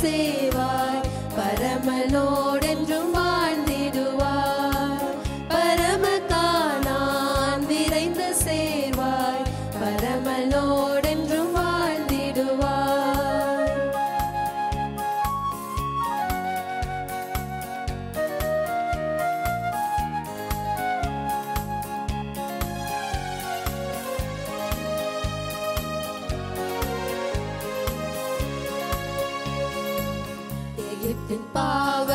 சேவாய் பரமனோடென்றும் வாழ்ந்திடுவாய் பரமகானான் விரைந்து சேவாய் பரமனோடென்றும் வாழ்ந்திடுவாய் எகிப்தின் பாவ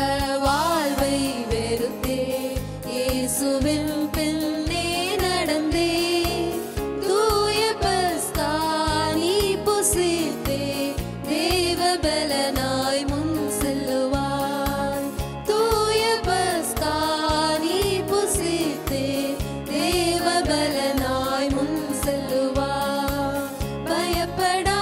வாழ்வை வெறுத்தே இயேசுவின் பின்னே நடந்தே தூய பஸ்தானி புசித்தே தேவ பலனாய் முன் செல்லுவாய் தூய பஸ்தானி புசித்தே தேவ பலனாய் முன் செல்லுவாய் பயப்படா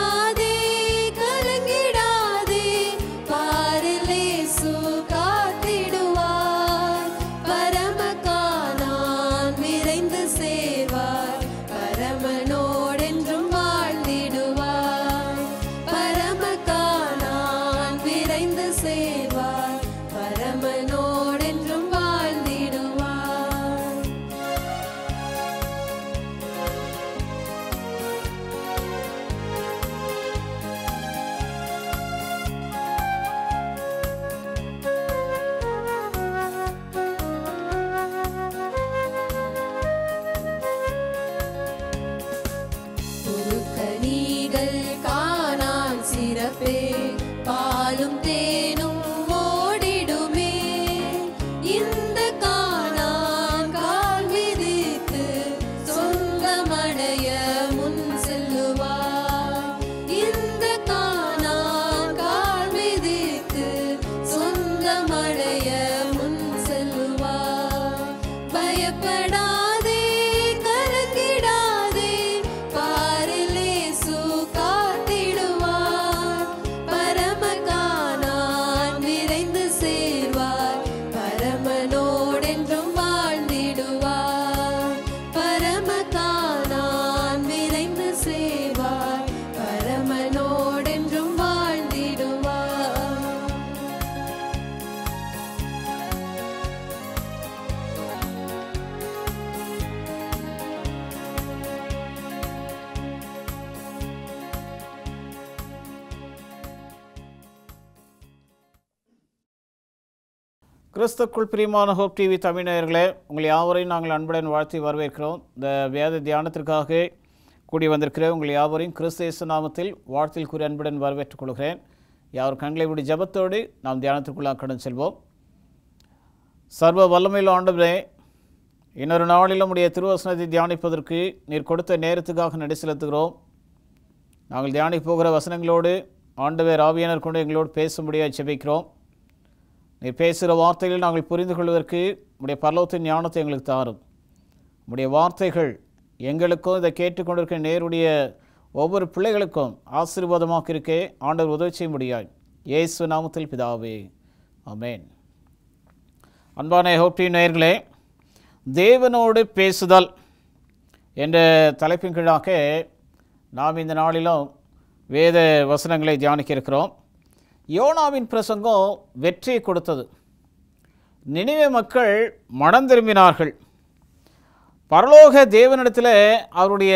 பாலும் தேனும் ஓடிடுமே இந்த கானான் கால் விதித்து சொந்தமடைய முன் செல்லுவாய் இந்த கானான் கால் விதித்து சொந்தமடைய முன் செல்லுவாய் பயப்படா கிறிஸ்துக்குள் பிரியமான ஹோப் டிவி தமிழ் நேயர்களே, உங்கள் யாவரையும் நாங்கள் அன்புடன் வாழ்த்தி வரவேற்கிறோம். இந்த வேத தியானத்திற்காக கூடி வந்திருக்கிற உங்கள் யாவரையும் கிறிஸ்து இயேசு நாமத்தில் வாழ்த்தில் கூறி அன்புடன் வரவேற்றுக் கொள்கிறேன். யார் கண்களை விட ஜபத்தோடு நாம் தியானத்திற்குள்ளாக கடந்து செல்வோம். சர்வ வல்லமையில் ஆண்டவரே, இன்னொரு நாளில் உடைய திருவசனத்தை தியானிப்பதற்கு நீர் கொடுத்த நேரத்துக்காக நடி செலுத்துகிறோம். நாங்கள் தியானிக்க போகிற வசனங்களோடு ஆண்டவர் ஆவியானவர் கொண்டு எங்களோடு பேசும்படியாக ஜெபிக்கிறோம். நீர் பேசுகிற வார்த்தைகள் நாங்கள் புரிந்து கொள்வதற்கு உடைய பரலோகத்தின் ஞானத்தை எங்களுக்கு தாரும். உடைய வார்த்தைகள் எங்களுக்கும் இதை கேட்டுக்கொண்டிருக்க நேருடைய ஒவ்வொரு பிள்ளைகளுக்கும் ஆசீர்வாதமாக இருக்கே ஆண்டவர் உதவி செய்ய முடியாது. இயேசு நாமத்தில் பிதாவே, ஆமென். அன்பான ஹோப்டி நேயர்களே, தேவனோடு பேசுதல் என்ற தலைப்பின் கீழாக நாம் இந்த நாளிலும் வேத வசனங்களை தியானிக்க இருக்கிறோம். யோனாவின் பிரசங்கம் வெற்றியை கொடுத்தது. நினிவே மக்கள் மனம் திரும்பினார்கள். பரலோக தேவனிடத்தில் அவருடைய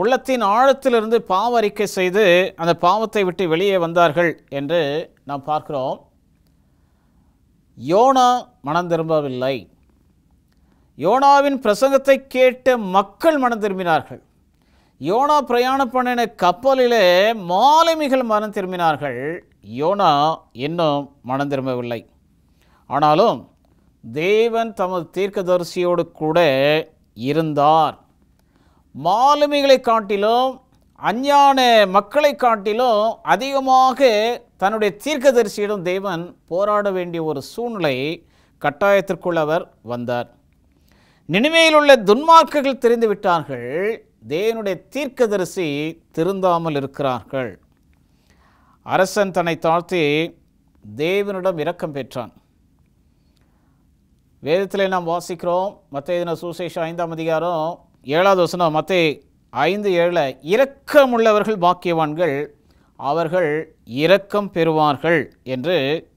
உள்ளத்தின் ஆழத்திலிருந்து பாவ அறிக்கை செய்து அந்த பாவத்தை விட்டு வெளியே வந்தார்கள் என்று நாம் பார்க்கிறோம். யோனா மனம் திரும்பவில்லை. யோனாவின் பிரசங்கத்தை கேட்ட மக்கள் மனம் திரும்பினார்கள். யோனா பிரயாணம் பண்ணின கப்பலிலே மாலுமிகள் மனம் திரும்பினார்கள். யோனா இன்னும் மனம் திரும்பவில்லை. ஆனாலும் தேவன் தமது தீர்க்கதரிசியோடு கூட இருந்தார். மாலுமிகளை காட்டிலும் அஞ்ஞான மக்களை காட்டிலும் அதிகமாக தன்னுடைய தீர்க்கதரிசியிடம் தேவன் போராட வேண்டிய ஒரு சூழ்நிலை கட்டாயத்திற்குள் அவர் வந்தார். நினிவேயில் உள்ள துன்மார்க்கர்கள் தெரிந்துவிட்டார்கள். தேவனுடைய தீர்க்கதரிசி திருந்தாமல் இருக்கிறார்கள். அரசன் தன்னை தாழ்த்தி தேவனிடம் இரக்கம் பெற்றான். வேதத்தில் நாம் வாசிக்கிறோம். மத்தேயுவின் சுவிசேஷம் 5ஆம் அதிகாரம் 7வது வசனம். மத்தேயு 5:7 இரக்கமுள்ளவர்கள் பாக்கியவான்கள், அவர்கள் இரக்கம் பெறுவார்கள் என்று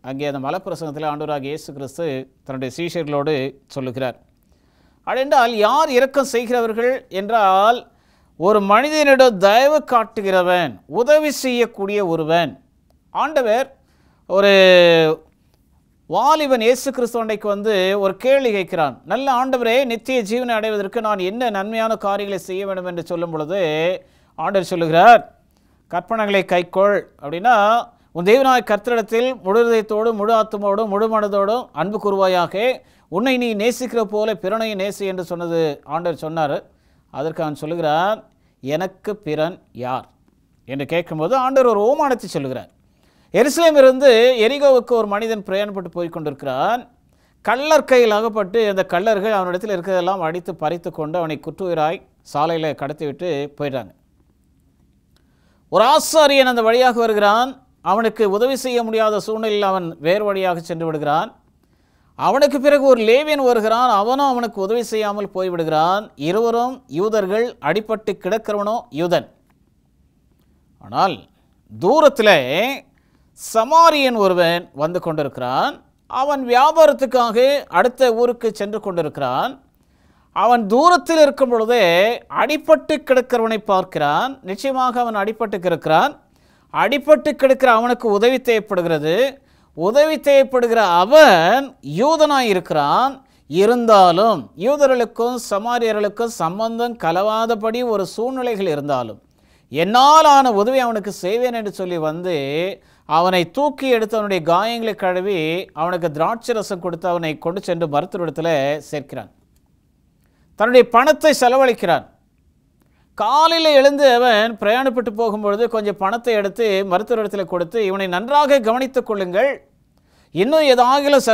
அங்கே அந்த மலைப்பிரசங்கத்தில் ஆண்டவராகிய இயேசு கிறிஸ்து தன்னுடைய சீஷர்களோடு சொல்லுகிறார். அதென்றால் யார் இரக்கம் செய்கிறவர்கள் என்றால், ஒரு மனிதனிடம் தயவு காட்டுகிறவன், உதவி செய்யக்கூடிய ஒருவன். ஆண்டவர் ஒரு வாலிபன் இயேசு கிறிஸ்துவண்டைக்கு வந்து ஒரு கேள்வி கேட்கிறான். நல்ல ஆண்டவரே, நித்திய ஜீவனை அடைவதற்கு நான் என்ன நன்மையான காரியங்களை செய்ய வேண்டும் என்று சொல்லும் பொழுது ஆண்டவர் சொல்லுகிறார், கற்பனைகளை கைக்கொள். அப்படின்னா உன் தேவனாய கர்த்தரிடத்தில் முழு இதயத்தோடும் முழு ஆத்மாவோடும் முழு மனதோடும் அன்பு கூறுவாயாக, உன்னை நீ நேசிக்கிற போல பிறனையும் நேசி என்று சொன்னது ஆண்டவர் சொன்னார். அதற்கு அவன் சொல்லுகிறான், எனக்கு பிறன் யார் என்று கேட்கும்போது ஆண்டவர் ஒரு ஓமானத்தை சொல்லுகிறார். எருசலேமிலிருந்து எரிகோவுக்கு ஒரு மனிதன் பிரயாணப்பட்டு போய் கொண்டிருக்கிறான். கள்ளர் கையில் அகப்பட்டு அந்த கள்ளர்கள் அவனிடத்தில் இருக்கிறதெல்லாம் அடித்து பறித்து கொண்டு அவனை குற்றுயிராய் சாலையில் கடத்திவிட்டு போயிட்டாங்க. ஒரு ஆசாரியன் அந்த வழியாக வருகிறான். அவனுக்கு உதவி செய்ய முடியாத சூழ்நிலையில் அவன் வேறு வழியாக சென்று விடுகிறான். அவனுக்கு பிறகு ஒரு லேவியன் வருகிறான். அவனும் அவனுக்கு உதவி செய்யாமல் போய்விடுகிறான். இருவரும் யூதர்கள். அடிபட்டு கிடக்கிறவனோ யூதன். ஆனால் தூரத்தில் சமாரியன் ஒருவன் வந்து கொண்டிருக்கிறான். அவன் வியாபாரத்துக்காக அடுத்த ஊருக்கு சென்று கொண்டிருக்கிறான். அவன் தூரத்தில் இருக்கும் பொழுதே அடிபட்டு கிடக்கிறவனை பார்க்கிறான். நிச்சயமாக அவன் அடிபட்டு கிடக்கிறான். அடிபட்டு கிடக்கிற அவனுக்கு உதவி தேவைப்படுகிறது. உதவி தேவைப்படுகிற அவன் யூதனாய் இருக்கிறான். இருந்தாலும் யூதர்களுக்கும் சமாரியர்களுக்கும் சம்பந்தம் கலவாதபடி ஒரு சூழ்நிலைகள் இருந்தாலும் என்னால் ஆன உதவி அவனுக்கு செய்வேன் என்று சொல்லி வந்து அவனை தூக்கி எடுத்து அவனுடைய காயங்களை கழுவி அவனுக்கு திராட்சை ரசம் கொடுத்து அவனை கொண்டு சென்று மருத்துவத்தில் சேர்க்கிறான். தன்னுடைய பணத்தை செலவழிக்கிறான். காலையில் எழுந்து அவன் பிரயாணப்பட்டு போகும்பொழுது கொஞ்சம் பணத்தை எடுத்து மருத்துவத்தில் கொடுத்து, இவனை நன்றாக கவனித்துக் கொள்ளுங்கள், இன்னும் ஏதாகிலும்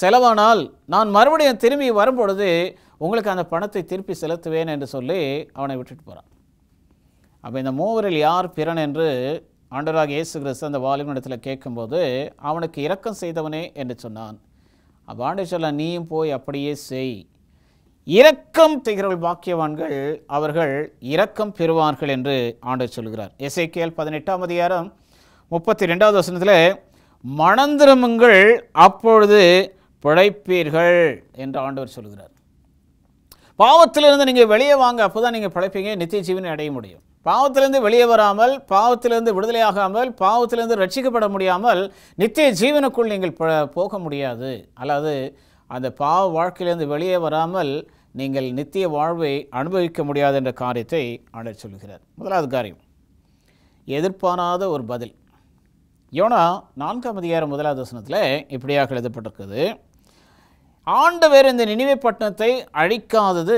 செலவானால் நான் மறுபடியும் திரும்பி வரும்பொழுது உங்களுக்கு அந்த பணத்தை திருப்பி செலுத்துவேன் என்று சொல்லி அவனை விட்டுட்டு போகிறான். அப்போ இந்த மூவரில் யார் பிறன் என்று ஆண்டவராக இயேசு கிறிஸ்து அந்த வாலிபனிடத்தில் கேட்கும்போது அவனுக்கு இரக்கம் செய்தவனே என்று சொன்னான். அப்போ ஆண்டவர் சொல்ல, நீயும் போய் அப்படியே செய், இரக்கம் செய்கிறவர்கள் பாக்கியவான்கள், அவர்கள் இரக்கம் பெறுவார்கள் என்று ஆண்டவர் சொல்கிறார். எசேக்கியேல் 18-ம் அதிகாரம் 32-வது வசனத்தில், மனந்திரும்புங்கள், அப்பொழுது பிழைப்பீர்கள் என்று ஆண்டவர் சொல்கிறார். பாவத்திலிருந்து நீங்கள் வெளியே வாங்க, அப்போ தான் நீங்கள் பிழைப்பீங்க, நித்திய ஜீவனை அடைய முடியும். பாவத்திலிருந்து வெளியே வராமல், பாவத்திலிருந்து விடுதலையாகாமல், பாவத்திலிருந்து ரட்சிக்கப்பட முடியாமல் நித்திய ஜீவனுக்குள் நீங்கள் போக முடியாது. அல்லது அந்த பாவ வாழ்க்கையிலிருந்து வெளியே வராமல் நீங்கள் நித்திய வாழ்வை அனுபவிக்க முடியாது என்ற காரியத்தை ஆண்டவர் சொல்கிறார். முதலாவது காரியம், எதிர்பாராத ஒரு பதில். யோனா 4-ம் அதிகாரம் 1-வது வசனத்தில் இப்படியாக எழுதப்பட்டிருக்குது, ஆண்டவர் இந்த நினிவே பட்டணத்தை அழிக்காதது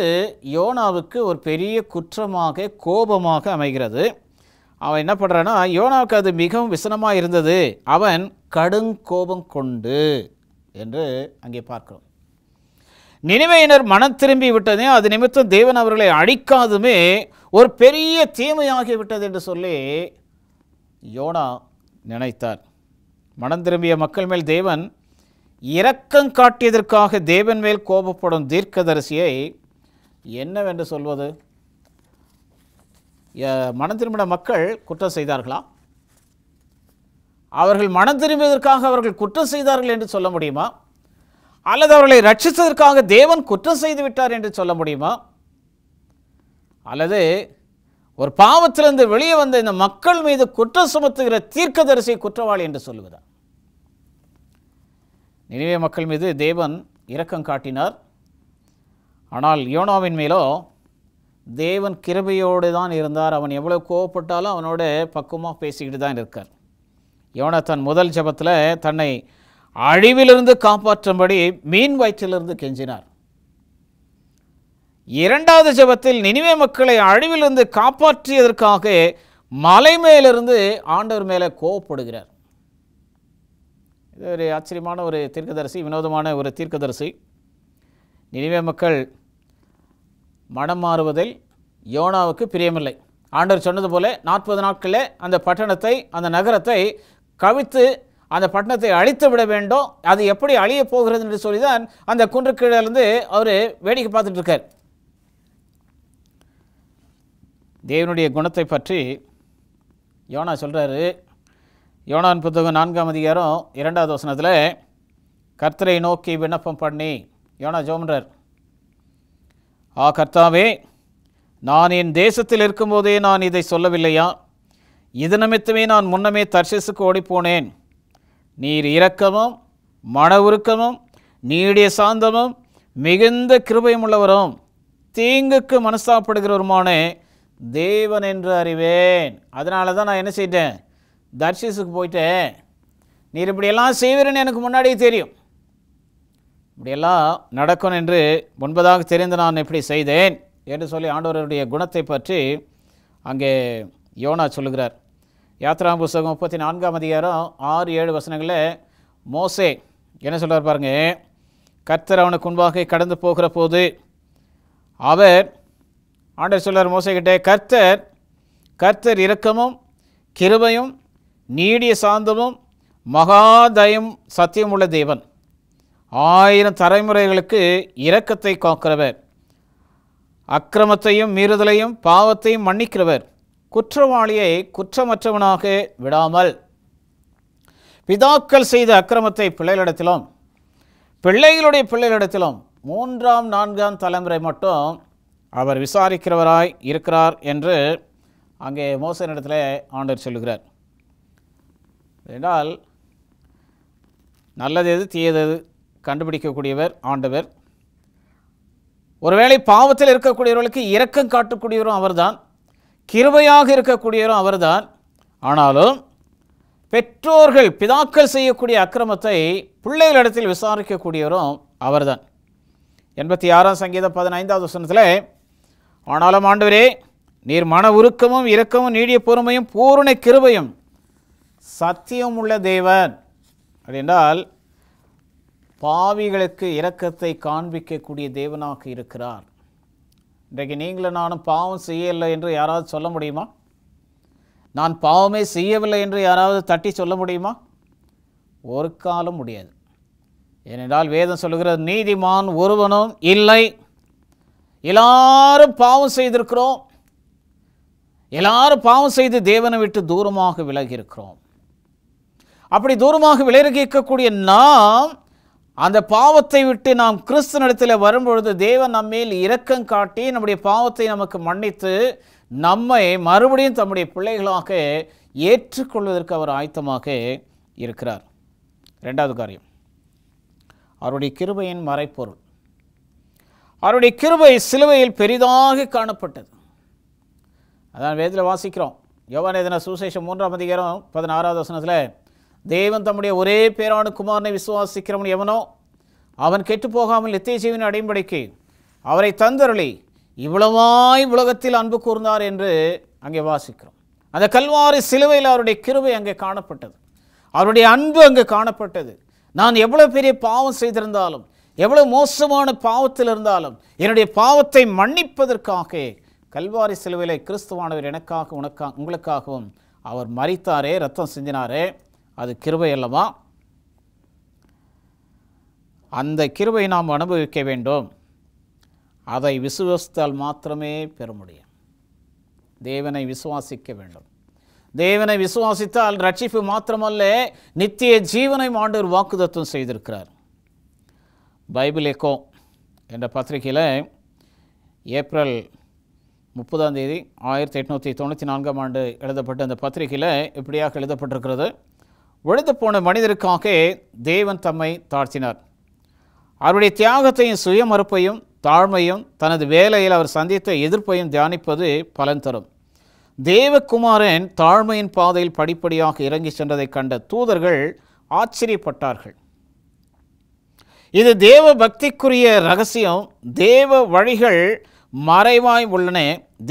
யோனாவுக்கு ஒரு பெரிய குற்றமாக கோபமாக அமைகிறது. அவன் என்ன பண்ணுறான்னா, யோனாவுக்கு அது மிகவும் விசனமாக இருந்தது, அவன் கடும் கோபம் கொண்டு என்று அங்கே பார்க்கிறோம். நினிவேயினர் மனம் திரும்பி விட்டதே, அது நிமித்தம் தேவன் அவர்களை அழிக்காதுமே ஒரு பெரிய தீமையாகிவிட்டது என்று சொல்லி யோனா நினைத்தார். மனம் திரும்பிய மக்கள் மேல் தேவன் இரக்கம் காட்டியதற்காக தேவன் மேல் கோபப்படும் தீர்க்கதரிசியை என்னவென்று சொல்வது? மனம் திரும்பின மக்கள் குற்றம் செய்தார்களா? அவர்கள் மனம் திரும்பியதற்காக அவர்கள் குற்றம் செய்தார்கள் என்று சொல்ல முடியுமா? அல்லது அவர்களை ரட்சித்ததற்காக தேவன் குற்றம் செய்து விட்டார் என்று சொல்ல முடியுமா? அல்லது ஒரு பாவத்திலிருந்து வெளியே வந்த இந்த மக்கள் மீது குற்றம் சுமத்துகிற தீர்க்கதரிசி குற்றவாளி என்று சொல்லுகிறார்? நினிவே மக்கள் மீது தேவன் இரக்கம் காட்டினார். ஆனால் யோனாவின் மேலோ தேவன் கிருபையோடு தான் இருந்தார். அவன் எவ்வளோ கோவப்பட்டாலும் அவனோட பக்குவமாக பேசிக்கிட்டு தான் இருக்கார். யோனா தன் முதல் ஜபத்தில் தன்னை அழிவிலிருந்து காப்பாற்றும்படி மீன் வயிற்றிலிருந்து கெஞ்சினார். இரண்டாவது ஜபத்தில் நினிவே மக்களை அழிவிலிருந்து காப்பாற்றியதற்காக மலை மேலிருந்து ஆண்டவர் மேலே கோவப்படுகிறார். இது ஒரு ஆச்சரியமான ஒரு தீர்க்கதரிசி, வினோதமான ஒரு தீர்க்கதரிசி. நினிவே மக்கள் மனம் மாறுவதில் யோனாவுக்கு பிரியமில்லை. ஆண்டவர் சொன்னது போல 40 நாட்களில் அந்த பட்டணத்தை, அந்த நகரத்தை கவிழ்த்து அந்த பட்டணத்தை அழித்து விட வேண்டும். அது எப்படி அழிய போகிறது என்று சொல்லி தான் அந்த குன்றுக்கீழிலிருந்து அவர் வேடிக்கை பார்த்துட்டு இருக்கார். தேவனுடைய குணத்தை பற்றி யோனா சொல்கிறாரு. யோனான் புத்தகம் 4ஆம் அதிகாரம் 2வது வசனத்தில் கர்த்தரை நோக்கி விண்ணப்பம் பண்ணி யோனா ஜோமன்றார். ஆ கர்த்தாவே, நான் என் தேசத்தில் இருக்கும்போதே நான் இதை சொல்லவில்லையா? இது நிமித்தமே நான் முன்னமே தர்ஷிசுக்கு ஓடிப்போனேன். நீர் இரக்கமும் மன உருக்கமும் நீடிய சாந்தமும் மிகுந்த கிருபையும் உள்ளவரும் தீங்குக்கு மனசாப்படுகிறவருமான தேவன் என்று அறிவேன். அதனால தான் நான் என்ன செய்தேன், தர்ஷிசுக்கு போயிட்டேன். நீர் இப்படியெல்லாம் செய்வீர்னு எனக்கு முன்னாடியே தெரியும், இப்படியெல்லாம் நடக்கும் என்று முன்பதாக தெரிந்து நான் இப்படி செய்தேன் என்று சொல்லி ஆண்டவருடைய குணத்தை பற்றி அங்கே யோனா சொல்லுகிறார். யாத்ராம் புஸ்தகம் 34ஆம் அதிகாரம் 6, 7 வசனங்களில் மோசே என்ன சொல்கிறார் பாருங்க. கர்த்தர் அவனுக்கு முன்பாக கடந்து போகிற போது அவர், ஆண்டவர் சொல்கிறார் மோசேக்கிட்டே, கர்த்தர் இரக்கமும் கிருபையும் நீடிய சாந்தமும் மகாதயம் சத்தியம் உள்ள தேவன், 1000 தலைமுறைகளுக்கு இரக்கத்தை காக்கிறவர், அக்கிரமத்தையும் மீறுதலையும் பாவத்தையும் மன்னிக்கிறவர், குற்றவாளியை குற்றமற்றவனாக விடாமல் பிதாக்கள் செய்த அக்கிரமத்தை பிள்ளைகளிடத்திலும் பிள்ளைகளுடைய பிள்ளைகளிடத்திலும் 3ஆம் 4ஆம் தலைமுறை மட்டும் அவர் விசாரிக்கிறவராய் இருக்கிறார் என்று அங்கே மோசேயினிடத்தில் ஆண்டவர் சொல்லுகிறார். என்றால் நல்லது எது தீயது எது கண்டுபிடிக்கக்கூடியவர் ஆண்டவர். ஒருவேளை பாவத்தில் இருக்கக்கூடியவர்களுக்கு இரக்கம் காட்டக்கூடியவரும் அவர்தான், கிருபையாக இருக்கக்கூடியவரும் அவர்தான். ஆனாலும் பெற்றோர்கள் பிதாக்கள் செய்யக்கூடிய அக்கிரமத்தை பிள்ளைகளிடத்தில் விசாரிக்கக்கூடியவரும் அவர்தான். 86ஆம் சங்கீதம் 15வது வசனத்தில் ஆனாலும் ஆண்டவரே, நீர் மன உருக்கமும் இரக்கமும் நீடிய பொறுமையும் பூரண கிருபையும் சத்தியம் உள்ள தேவன். அது என்றால் பாவிகளுக்கு இரக்கத்தை காண்பிக்கக்கூடிய தேவனாக இருக்கிறார். இன்றைக்கு நீங்களும் நானும் பாவம் செய்யவில்லை என்று யாராவது சொல்ல முடியுமா? நான் பாவமே செய்யவில்லை என்று யாராவது தட்டி சொல்ல முடியுமா? ஒரு காலம் முடியாது. ஏனென்றால் வேதம் சொல்லுகிறது, நீதிமான் ஒருவனும் இல்லை, எல்லாரும் பாவம் செய்திருக்கிறோம், எல்லாரும் பாவம் செய்து தேவனை விட்டு தூரமாக விலகியிருக்கிறோம். அப்படி தூரமாக விலகி இருக்கக்கூடிய நாம் அந்த பாவத்தை விட்டு நாம் கிறிஸ்துவினிடத்தில் வரும்பொழுது தேவன் நம்மேல் இரக்கம் காட்டி நம்முடைய பாவத்தை நமக்கு மன்னித்து நம்மை மறுபடியும் தம்முடைய பிள்ளைகளாக ஏற்றுக்கொள்வதற்கு அவர் ஆயத்தமாக இருக்கிறார். 2வது காரியம் அவருடைய கிருபையின் மறைப்பொருள். அவருடைய கிருபை சிலுவையில் பெரிதாக காணப்பட்டது. அதான் வேதத்தில் வாசிக்கிறோம். யோவான் சுவிசேஷம் 3ஆம் அதிகாரம் 16வது வசனத்தில் தேவன் தம்முடைய ஒரே பேரான குமாரனை விசுவாசிக்கிறவன் எவனோ அவன் கெட்டு போகாமல் நித்திய ஜீவனை அடையும்படிக்கு அவரை தந்தருளி இவ்வளவாய் உலகத்தில் அன்பு கூர்ந்தார் என்று அங்கே வாசிக்கிறோம். அந்த கல்வாரி சிலுவையில் அவருடைய கிருபை அங்கே காணப்பட்டது, அவருடைய அன்பு அங்கே காணப்பட்டது. நான் எவ்வளோ பெரிய பாவம் செய்திருந்தாலும், எவ்வளோ மோசமான பாவத்தில் இருந்தாலும், என்னுடைய பாவத்தை மன்னிப்பதற்காக கல்வாரி சிலுவையில் கிறிஸ்துவானவர் எனக்காக உங்களுக்காகவும் அவர் மரித்தாரே, ரத்தம் சிந்தினாரே, அது கிருபை அல்லவா? அந்த கிருபை நாம் அனுபவிக்க வேண்டும். அதை விசுவாசித்தால் மாத்திரமே பெற முடியும். தேவனை விசுவாசிக்க வேண்டும். தேவனை விசுவாசித்தால் ரட்சிப்பு மாத்திரமல்ல, நித்திய ஜீவனை ஆண்டவர் வாக்குத்தத்தம் செய்திருக்கிறார். பைபிள் எக்கோ என்ற பத்திரிகையில் ஏப்ரல் 30ஆம் தேதி 1894ஆம் ஆண்டு எழுதப்பட்ட அந்த பத்திரிகையில் இப்படியாக எழுதப்பட்டிருக்கிறது. ஒழிந்து போன மனிதருக்காக தேவன் தம்மை தாழ்த்தினார். அவருடைய தியாகத்தையும் சுயமறுப்பையும் தாழ்மையும் தனது வேலையில் அவர் சந்தித்த எதிர்ப்பையும் தியானிப்பது பலன் தரும். தேவகுமாரன் தாழ்மையின் பாதையில் படிப்படியாக இறங்கி சென்றதை கண்ட தூதர்கள் ஆச்சரியப்பட்டார்கள். இது தேவ பக்திக்குரிய ரகசியம். தேவ வழிகள் மறைவாய் உள்ளன,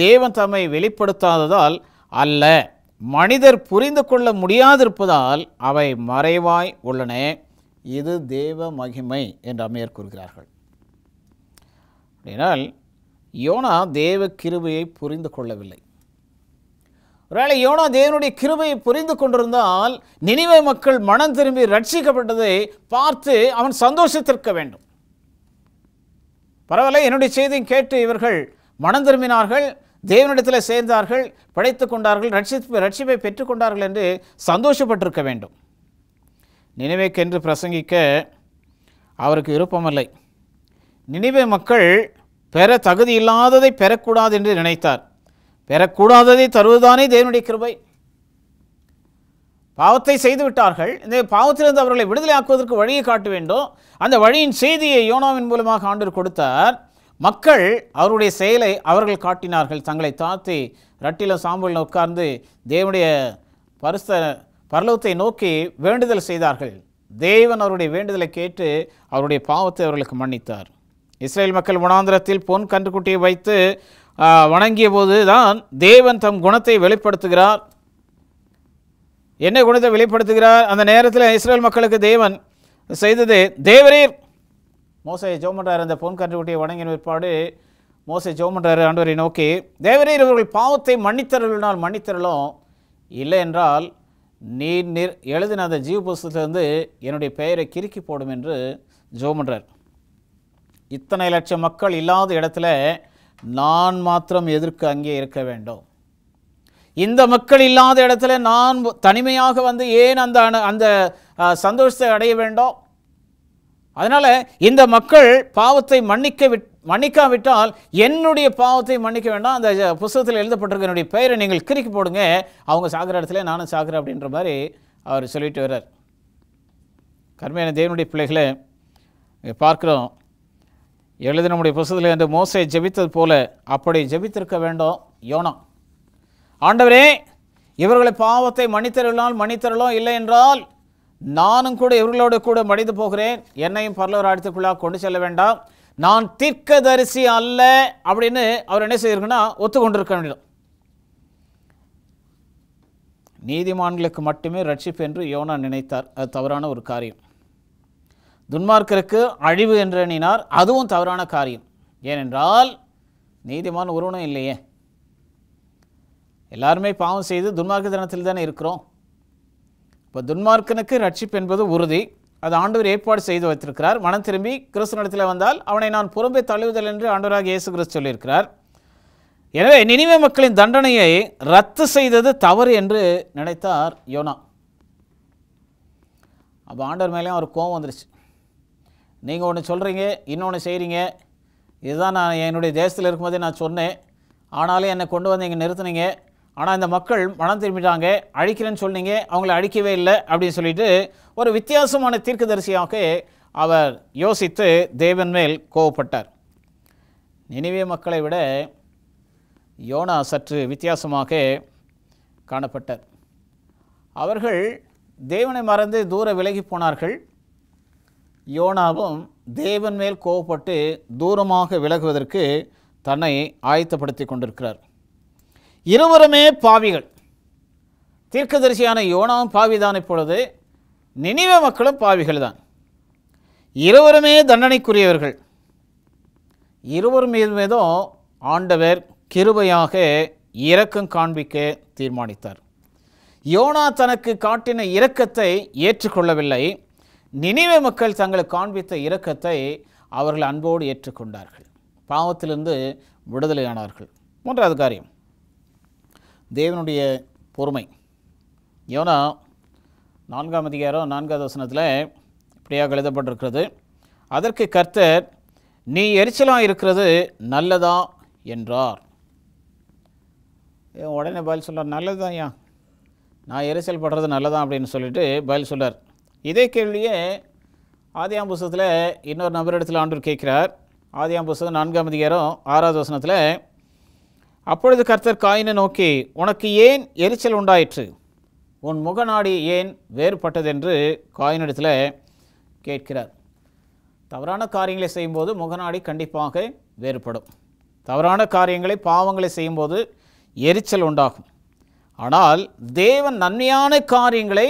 தேவன் தம்மை வெளிப்படுத்தாததால் அல்ல, மனிதர் புரிந்து கொள்ள முடியாதிருப்பதால் அவை மறைவாய் உள்ளன. இது தேவ மகிமை என்று அம்மையார் கூறுகிறார்கள். அப்படினால் யோனா தேவ கிருபையை புரிந்து கொள்ளவில்லை. ஒருவேளை யோனா தேவனுடைய கிருபையை புரிந்து கொண்டிருந்தால் நினிவே மக்கள் மனம் திரும்பி ரட்சிக்கப்பட்டதை பார்த்து அவன் சந்தோஷத்திற்க வேண்டும். பரவாயில்ல, என்னுடைய செய்தியும் கேட்டு இவர்கள் மனம் திரும்பினார்கள், தேவனிடத்தில் சேர்ந்தார்கள், படைத்துக் கொண்டார்கள், ரட்சிப்பை பெற்றுக்கொண்டார்கள் என்று சந்தோஷப்பட்டிருக்க வேண்டும். நினைவேக்கென்று பிரசங்கிக்க அவருக்கு விருப்பமில்லை. நினைவே மக்கள் பெற தகுதி இல்லாததை பெறக்கூடாது என்று நினைத்தார். பெறக்கூடாததை தருவதுதானே தேவனுடைய கிருபை. பாவத்தை செய்துவிட்டார்கள், இந்த பாவத்திலிருந்து அவர்களை விடுதலையாக்குவதற்கு வழியை காட்ட வேண்டும். அந்த வழியின் செய்தியை யோனாவின் மூலமாக ஆண்டவர் கொடுத்தார். மக்கள் அவருடைய செயலை அவர்கள் காட்டினார்கள். தங்களை தாழ்த்தி ரட்டில சாம்பலில் உட்கார்ந்து தேவனுடைய பரலோகத்தை நோக்கி வேண்டுதல் செய்தார்கள். தேவன் அவருடைய வேண்டுதலை கேட்டு அவருடைய பாவத்தை அவர்களுக்கு மன்னித்தார். இஸ்ரேல் மக்கள் வனாந்திரத்தில் பொன் கன்றுக்குட்டியை வைத்து வணங்கிய போது தான் தேவன் தம் குணத்தை வெளிப்படுத்துகிறார். என்ன குணத்தை வெளிப்படுத்துகிறார்? அந்த நேரத்தில் இஸ்ரேல் மக்களுக்கு தேவன் செய்தது, தேவரீர் மோசை ஜோமன்றார். அந்த பொன் கன்றுக்குட்டியை வணங்கின பிற்பாடு மோசை ஜோமன்றார் ஆண்டவரை நோக்கி, தேவரீர் இவர்கள் பாவத்தை மன்னித்தருளினால் மன்னித்தருளும், இல்லை என்றால் நீர் எழுதின அந்த ஜீவ புஸ்தகத்திலிருந்து என்னுடைய பெயரை கிறுக்கி போடும் என்று ஜோமன்றார். இத்தனை லட்சம் மக்கள் இல்லாத இடத்துல நான் மாத்திரம் எதிர்க்க அங்கே இருக்க வேண்டும். இந்த மக்கள் இல்லாத இடத்துல நான் தனிமையாக வந்து ஏன் அந்த அந்த சந்தோஷத்தை அடைய வேண்டும்? அதனால் இந்த மக்கள் பாவத்தை மன்னிக்காவிட்டால் என்னுடைய பாவத்தை மன்னிக்க வேண்டாம், அந்த புத்தகத்தில் எழுதப்பட்டிருக்க என்னுடைய பெயரை நீங்கள் கிறுக்கி போடுங்க, அவங்க சாகிற இடத்துல நானும் சாகிறேன் அப்படின்ற மாதிரி அவர் சொல்லிட்டு வர்றார். கர்மையான தேவனுடைய பிள்ளைகளை பார்க்குறோம். எழுதின நம்முடைய புத்தகத்தில் என்று மோசே ஜெபித்தது போல அப்படி ஜெபித்திருக்க வேண்டும் யோனா. ஆண்டவரே, இவர்களை பாவத்தை மன்னித்தருளால் மன்னித்தருளோ, இல்லை என்றால் நானும் கூட இவர்களோடு கூட மடிந்து போகிறேன், என்னையும் பரலோர் ஆயத்துக்குள்ளாக கொண்டு செல்ல வேண்டாம், நான் தீர்க்கதரிசி அல்ல அப்படின்னு அவர் என்ன செய்திருக்குன்னா ஒத்துக்கொண்டிருக்க வேண்டும். நீதிமான்களுக்கு மட்டுமே ரட்சிப்பு என்று யோனா நினைத்தார். அது தவறான ஒரு காரியம். துன்மார்க்கருக்கு அழிவு என்று எண்ணினார். அதுவும் தவறான காரியம். ஏனென்றால் நீதிமான் ஒருவனும் இல்லையே. எல்லாருமே பாவம் செய்து துன்மார்க்க தினத்தில் தானே இருக்கிறோம். இப்போ துன்மார்க்கனுக்கு ரட்சிப்பு என்பது உறுதி. அது ஆண்டவர் ஏற்பாடு செய்து வைத்திருக்கிறார். மனம் திரும்பி கிறிஸ்துவனிடத்தில் வந்தால் அவனை நான் புறம்பே தழுவுதல் என்று ஆண்டவராக இயேசு கிறிஸ்து சொல்லியிருக்கிறார். எனவே நினிவே மக்களின் தண்டனையை ரத்து செய்தது தவறு என்று நினைத்தார் யோனா. அப்போ ஆண்டவர் மேலேயும் அவர் கோபம் வந்துருச்சு. நீங்கள் ஒன்று சொல்கிறீங்க, இன்னொன்று செய்கிறீங்க. இதுதான் நான் என்னுடைய தேசத்தில் இருக்கும்போதே நான் சொன்னேன், ஆனாலும் என்னை கொண்டு வந்து இங்கே நிறுத்தினீங்க. ஆனால் இந்த மக்கள் மனம் திரும்பிட்டாங்க, அழிக்கிறேன்னு சொன்னீங்க, அவங்கள அழிக்கவே இல்லை அப்படின்னு சொல்லிட்டு ஒரு வித்தியாசமான தீர்க்கதரிசியாக அவர் யோசித்து தேவன் மேல் கோபப்பட்டார். நினிவே மக்களை விட யோனா சற்று வித்தியாசமாக காணப்பட்டார். அவர்கள் தேவனை மறந்து தூர விலகி போனார்கள். யோனாவும் தேவன் மேல் கோபப்பட்டு தூரமாக விலகுவதற்கு தன்னை ஆயத்தப்படுத்தி கொண்டிருக்கிறார். இருவருமே பாவிகள். தீர்க்கதரிசியான யோனாவும் பாவிதான், இப்பொழுது நினிவே மக்களும் பாவிகள் தான். இருவருமே தண்டனைக்குரியவர்கள். இருவர் மீதும் ஆண்டவர் கிருபையாக இரக்கம் காண்பிக்க தீர்மானித்தார். யோனா தனக்கு காட்டின இரக்கத்தை ஏற்றுக்கொள்ளவில்லை. நினிவே மக்கள் தங்களுக்கு காண்பித்த இரக்கத்தை அவர்கள் அன்போடு ஏற்றுக்கொண்டார்கள். பாவத்திலிருந்து விடுதலையானார்கள். மூன்றாவது காரியம் தேவனுடைய பொறுமை. யோனா 4ஆம் அதிகாரம் 4வது வசனத்தில் இப்படியாக எழுதப்பட்டிருக்கிறது, அதற்கு கர்த்தர், நீ எரிச்சலாக இருக்கிறது நல்லதா என்றார். உடனே பதில் சொல்கிறார், நல்லதுதான் ஐயா, நான் எரிச்சல் படுறது நல்லதான் அப்படின்னு சொல்லிட்டு பதில் சொல்கிறார். இதே கேள்வியே ஆதியாம் புஸ்தகத்தில் இன்னொரு நபரிடத்தில் ஆண்டவர் கேட்கிறார். ஆதியாம் புஸ்தகம் 4ஆம் அதிகாரம் 6வது வசனத்தில், அப்பொழுது கர்த்தர் காயினை நோக்கி, உனக்கு ஏன் எரிச்சல் உண்டாயிற்று, உன் முகநாடி ஏன் வேறுபட்டதென்று காயினிடத்தில் கேட்கிறார். தவறான காரியங்களை செய்யும்போது முகநாடி கண்டிப்பாக வேறுபடும். தவறான காரியங்களை பாவங்களை செய்யும்போது எரிச்சல் உண்டாகும். ஆனால் தேவன் நன்மையான காரியங்களை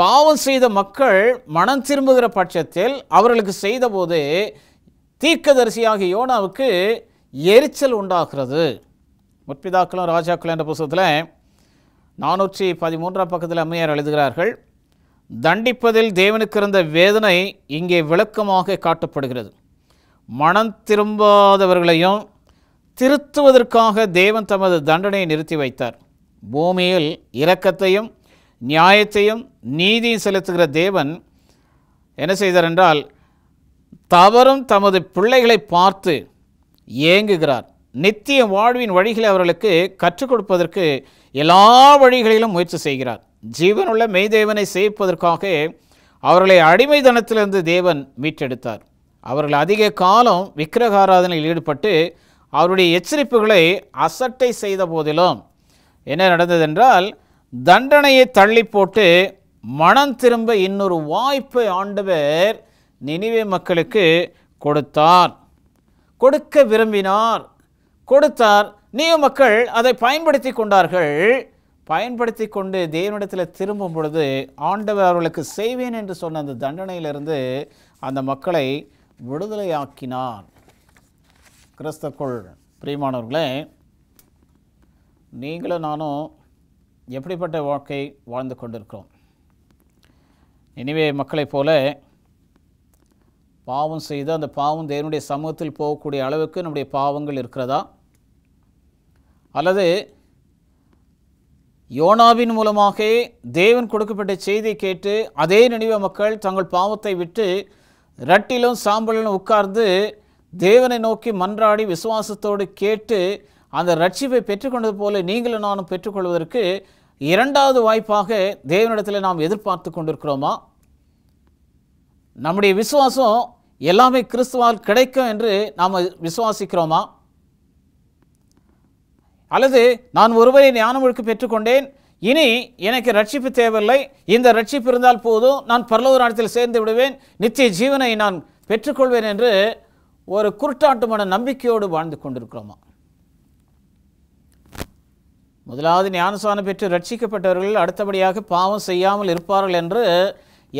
பாவம் செய்த மக்கள் மனம் திரும்புகிற பட்சத்தில் அவர்களுக்கு செய்தபோது தீர்க்கதரிசியாகிய யோனாவுக்கு எரிச்சல் உண்டாகிறது. முற்பிதாக்களும் ராஜாக்கள் என்ற புத்தகத்தில் 413ஆம் பக்கத்தில் அம்மையார் எழுதுகிறார்கள், தண்டிப்பதில் தேவனுக்கு இருந்த வேதனை இங்கே விளக்கமாக காட்டப்படுகிறது. மனம் திரும்பாதவர்களையும் திருத்துவதற்காக தேவன் தமது தண்டனையை நிறுத்தி வைத்தார். பூமியில் இரக்கத்தையும் நியாயத்தையும் நீதியும் செலுத்துகிற தேவன் என்ன செய்தார் என்றால், தவறும் தமது பிள்ளைகளை பார்த்து ஏங்குகிறார். நித்திய வாழ்வின் வழிகளை அவர்களுக்கு கற்றுக் கொடுப்பதற்கு எல்லா வழிகளிலும் முயற்சி செய்கிறார். ஜீவனுள்ள மெய்தேவனை சேவிப்பதற்காக அவர்களை அடிமைத்தனத்திலிருந்து தேவன் மீட்டெடுத்தார். அவர்கள் அதிக காலம் விக்கிரகாராதனையில் ஈடுபட்டு அவருடைய எச்சரிப்புகளை அசட்டை செய்த போதிலும் என்ன நடந்ததென்றால், தண்டனையை தள்ளி போட்டு மனம் திரும்ப இன்னொரு வாய்ப்பை ஆண்டவர் நினிவே மக்களுக்கு கொடுத்தார். கொடுக்க விரும்பினார், கொடுத்தார். நினிவே மக்கள் அதை பயன்படுத்தி கொண்டார்கள். பயன்படுத்தி கொண்டு தேவனிடத்தில் திரும்பும் பொழுது ஆண்டவர் அவர்களுக்கு செய்வேன் என்று சொன்ன அந்த தண்டனையிலிருந்து அந்த மக்களை விடுதலையாக்கினார். கிறிஸ்துவுக்குள் பிரியமானவர்களே, நீங்களும் நானும் எப்படிப்பட்ட வாழ்க்கை வாழ்ந்து கொண்டிருக்கிறோம்? நினிவே மக்களைப் போல பாவம் செய்து அந்த பாவம் தேவனுடைய சமூகத்தில் போகக்கூடிய அளவுக்கு நம்முடைய பாவங்கள் இருக்கிறதா? அல்லது யோனாவின் மூலமாக தேவன் கொடுக்கப்பட்ட செய்தியை கேட்டு அதே நினிவே மக்கள் தங்கள் பாவத்தை விட்டு ரட்டிலும் சாம்பலிலும் உட்கார்ந்து தேவனை நோக்கி மன்றாடி விசுவாசத்தோடு கேட்டு அந்த ரட்சிப்பை பெற்றுக்கொண்டது போல நீங்களும் நானும் பெற்றுக்கொள்வதற்கு இரண்டாவது வாய்ப்பாக தேவனிடத்தில் நாம் எதிர்பார்த்து கொண்டிருக்கிறோமா? நம்முடைய விசுவாசம் எல்லாமே கிறிஸ்துவால் கிடைக்கும் என்று நாம் விசுவாசிக்கிறோமா? அல்லது நான் ஒருவரை ஞானமொழிக்கு பெற்றுக்கொண்டேன், இனி எனக்கு ரட்சிப்பு தேவையில்லை, இந்த ரட்சிப்பு இருந்தால் போதும், நான் பரலோக நாட்டில் சேர்ந்து விடுவேன், நித்திய ஜீவனை நான் பெற்றுக்கொள்வேன் என்று ஒரு குருட்டாட்டமான நம்பிக்கையோடு வாழ்ந்து கொண்டிருக்கிறோமா? முதலாவது ஞானசானம் பெற்று ரட்சிக்கப்பட்டவர்கள் அடுத்தபடியாக பாவம் செய்யாமல் இருப்பார்கள் என்று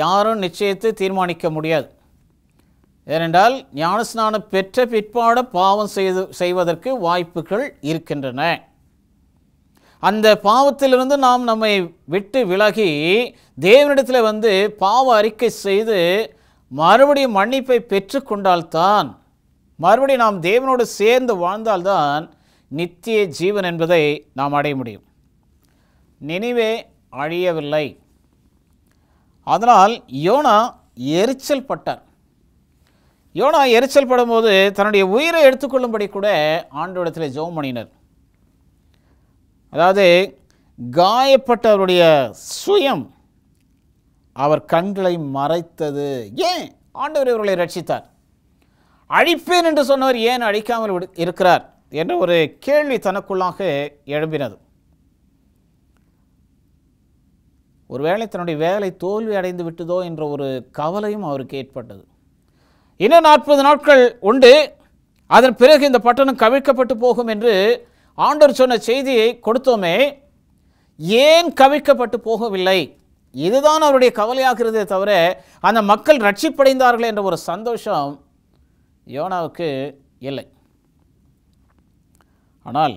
யாரும் நிச்சயத்தை தீர்மானிக்க முடியாது. ஏனென்றால் ஞானஸ்நானம் பெற்ற பிற்பாடு பாவம் செய்வதற்கு வாய்ப்புகள் இருக்கின்றன. அந்த பாவத்திலிருந்து நாம் நம்மை விட்டு விலகி தேவனிடத்தில் வந்து பாவ அறிக்கை செய்து மறுபடியும் மன்னிப்பை பெற்றுக்கொண்டால்தான், மறுபடியும் நாம் தேவனோடு சேர்ந்து வாழ்ந்தால்தான் நித்திய ஜீவன் என்பதை நாம் அடைய முடியும். நினிவே அழியவில்லை, அதனால் யோனா எரிச்சல் பட்டார். யோனா எரிச்சல் படும்போது தன்னுடைய உயிரை எடுத்துக்கொள்ளும்படி கூட ஆண்டவரிடத்தில் ஜெபம் பண்ணினார். அதாவது காயப்பட்டவருடைய சுயம் அவர் கண்களை மறைத்தது. ஏன் ஆண்டவர் இவர்களை ரட்சித்தார்? அழிப்பேன் என்று சொன்னவர் ஏன் அழிக்காமல் இருக்கிறார் என்ற ஒரு கேள்வி தனக்குள்ளாக எழும்பினது. ஒருவேளை தன்னுடைய வேலை தோல்வி அடைந்து விட்டதோ என்ற ஒரு கவலையும் அவருக்கு ஏற்பட்டது. இன்னும் 40 நாட்கள் உண்டு, அதன் பிறகு இந்த பட்டணம் கவிழ்க்கப்பட்டு போகும் என்று ஆண்டவர் சொன்ன செய்தியை கொடுத்தோமே, ஏன் கவிழ்க்கப்பட்டு போகவில்லை? இதுதான் அவருடைய கவலையாகிறதே தவிர அந்த மக்கள் ரட்சிப்படைந்தார்கள் என்ற ஒரு சந்தோஷம் யோனாவுக்கு இல்லை. ஆனால்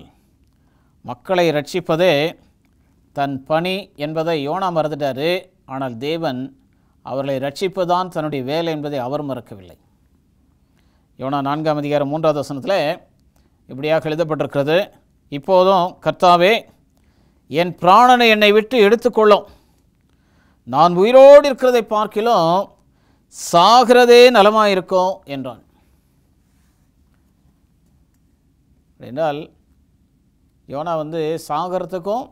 மக்களை ரட்சிப்பதே தன் பணி என்பதை யோனா மறந்துட்டார். ஆனால் தேவன் அவர்களை ரட்சிப்பதுதான் தன்னுடைய வேலை என்பதை அவர் மறக்கவில்லை. யோனா 4ஆம் அதிகாரம் 3வது வசனத்தில் இப்படியாக எழுதப்பட்டிருக்கிறது, இப்போதும் கர்த்தாவே என் பிராணனை என்னை விட்டு எடுத்துக்கொள்ளும், நான் உயிரோடு இருக்கிறதை பார்க்கிலும் சாகிறதே நலமாயிருக்கும் என்றான். என்றால் யோனா வந்து சாகிறதுக்கும்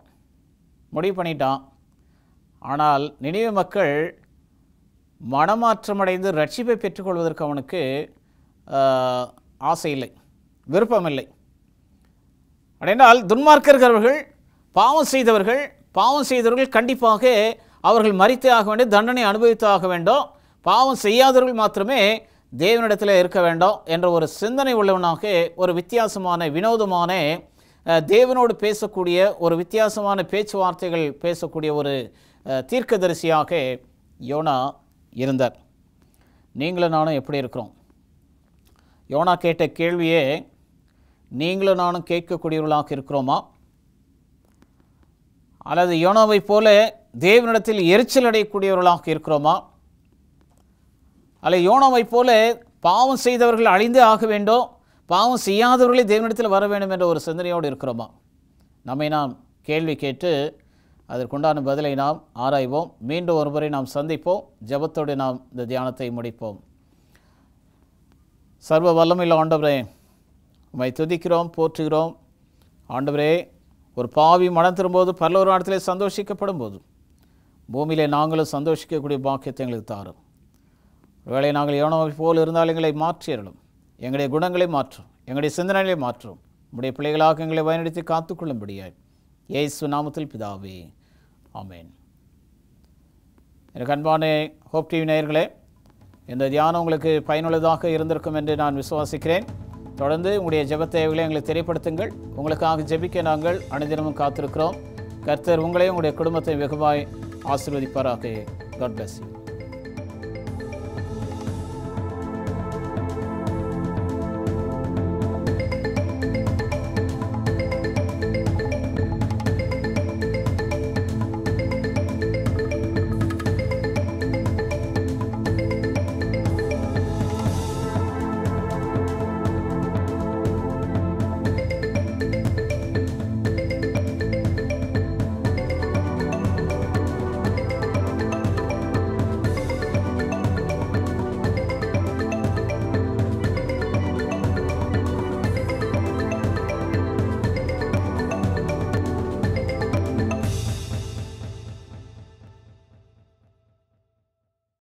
முடிவு பண்ணிட்டான். ஆனால் நினிவே மக்கள் மனமாற்றமடைந்து ரட்சிப்பை பெற்றுக்கொள்வதற்கு அவனுக்கு ஆசை இல்லை, விருப்பமில்லை. அப்படின்னால் துன்மார்க்கர்கள், பாவம் செய்தவர்கள் கண்டிப்பாக அவர்கள் மரித்தே ஆக வேண்டும், தண்டனை அனுபவித்து ஆக வேண்டும், பாவம் செய்யாதவர்கள் மாத்திரமே தேவனிடத்தில் இருக்க வேண்டும் என்ற ஒரு சிந்தனை உள்ளவனாக ஒரு வித்தியாசமான வினோதமான தேவனோடு பேசக்கூடிய ஒரு வித்தியாசமான பேச்சுவார்த்தைகள் பேசக்கூடிய ஒரு தீர்க்கதரிசியாக யோனா இருந்தார். நீங்களும் நானும் எப்படி இருக்கிறோம்? யோனா கேட்ட கேள்வியே நீங்களும் நானும் கேட்கக்கூடியவர்களாக இருக்கிறோமா? அல்லது யோனாவை போல தேவனிடத்தில் எரிச்சல் அடையக்கூடியவர்களாக இருக்கிறோமா? அல்லது யோனாவை போல பாவம் செய்தவர்கள் அழிந்தே ஆக வேண்டும், பாவம் செய்யாதவர்களே தேவனிடத்தில் வர வேண்டும் என்ற ஒரு சிந்தனையோடு இருக்கிறோமா? நம்மை நாம் கேள்வி கேட்டு அதற்குண்டான பதிலை நாம் ஆராய்வோம். மீண்டும் ஒருமுறை நாம் சந்திப்போம். ஜெபத்தோடு நாம் இந்த தியானத்தை முடிப்போம். சர்வ வல்லமையுள்ள ஆண்டவரே, உம்மை துதிக்கிறோம், போற்றுகிறோம். ஆண்டவரே, ஒரு பாவி மனம் திரும்போது பரலோக இடத்திலே சந்தோஷிக்கப்படும் போது பூமியிலே நாங்களும் சந்தோஷிக்கக்கூடிய பாக்கியத்தை எங்களுக்கு தாரும். ஒருவேளை நாங்கள் யோனாவை போல் இருந்தால் எங்களை மாற்றியறலும், எங்களுடைய குணங்களை மாற்றும், எங்களுடைய சிந்தனைகளை மாற்றும். நம்முடைய பிள்ளைகளாக எங்களை வழிநடத்தி காத்துக்கொள்ளும்படியாய் இயேசு நாமத்தில் பிதாவே, ஆமேன். எனக்கு அன்பான ஹோப் டிவி நேயர்களே, இந்த தியானம் உங்களுக்கு பயனுள்ளதாக இருந்திருக்கும் என்று நான் விசுவாசிக்கிறேன். தொடர்ந்து உங்களுடைய ஜெபத் தேவைகளை எங்களுக்கு தெரியப்படுத்துங்கள். உங்களுக்காக ஜெபிக்க நாங்கள் அனைதினமும் காத்திருக்கிறோம். கர்த்தர் உங்களையும் உங்களுடைய குடும்பத்தை வெகுவாய் ஆசீர்வதிப்பாராக. God bless you.